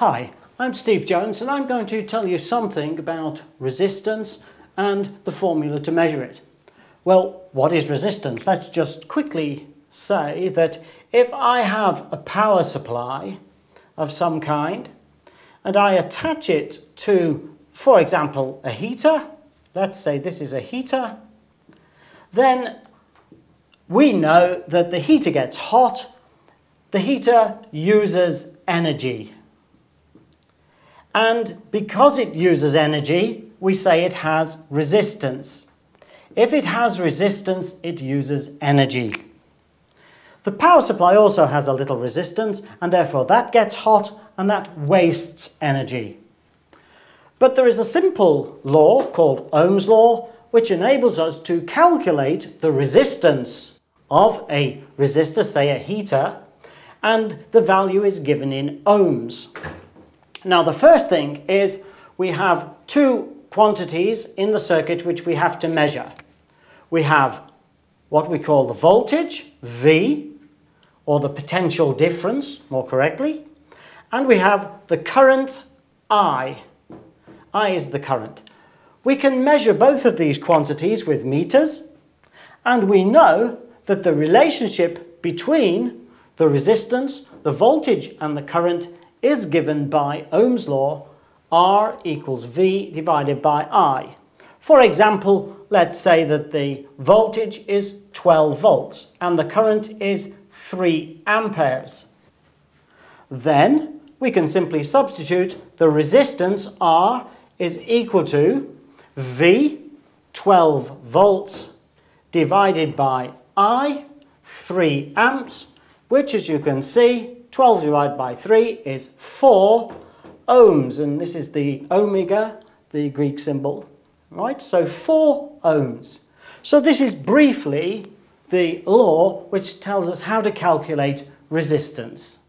Hi, I'm Steve Jones and I'm going to tell you something about resistance and the formula to measure it. Well, what is resistance? Let's just quickly say that if I have a power supply of some kind and I attach it to, for example, a heater, let's say this is a heater, then we know that the heater gets hot, the heater uses energy. And because it uses energy, we say it has resistance. If it has resistance, it uses energy. The power supply also has a little resistance, and therefore that gets hot and that wastes energy. But there is a simple law called Ohm's law, which enables us to calculate the resistance of a resistor, say a heater, and the value is given in ohms. Now the first thing is we have two quantities in the circuit which we have to measure. We have what we call the voltage, V, or the potential difference, more correctly, and we have the current, I. I is the current. We can measure both of these quantities with meters, and we know that the relationship between the resistance, the voltage and the current is given by Ohm's law, R equals V divided by I. For example, let's say that the voltage is 12 volts and the current is 3 amperes. Then we can simply substitute the resistance R is equal to V, 12 volts, divided by I, 3 amps, which as you can see, 12 divided by 3 is 4 ohms, and this is the omega, the Greek symbol, right? So 4 ohms. So this is briefly the law which tells us how to calculate resistance.